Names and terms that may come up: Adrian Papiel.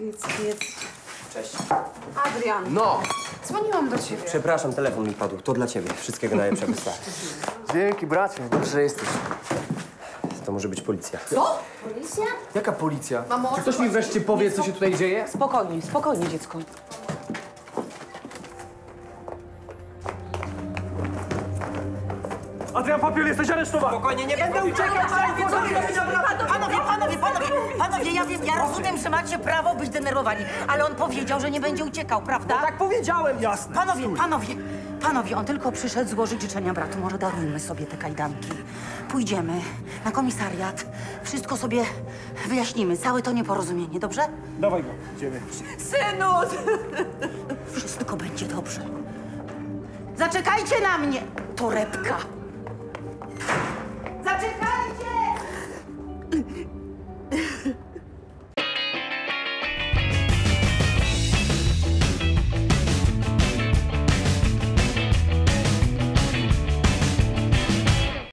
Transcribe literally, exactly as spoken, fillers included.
Jedz, jedz. Cześć. Adrian. No! Dzwoniłam do ciebie. Przepraszam, telefon mi padł. To dla ciebie. Wszystkiego najlepsze. Dzięki, bracie. Dobrze, że jesteś. To może być policja. Co? Policja? Jaka policja? Mamo, czy ktoś mi wreszcie powie, co się tutaj dzieje? Spokojnie, spokojnie, dziecko. Adrian Papiel, jesteś aresztowany! Spokojnie, nie będę uciekał! Panowie, panowie, panowie, panowie, ja wiem, ja rozumiem, że macie prawo być denerwowani, ale on powiedział, że nie będzie uciekał, prawda? No tak powiedziałem, jasne. Panowie, panowie, panowie, on tylko przyszedł złożyć życzenia bratu. Może darujmy sobie te kajdanki. Pójdziemy na komisariat, wszystko sobie wyjaśnimy, całe to nieporozumienie, dobrze? Dawaj go, idziemy. Synu! Wszystko będzie dobrze. Zaczekajcie na mnie, torebka! Zaczekaj!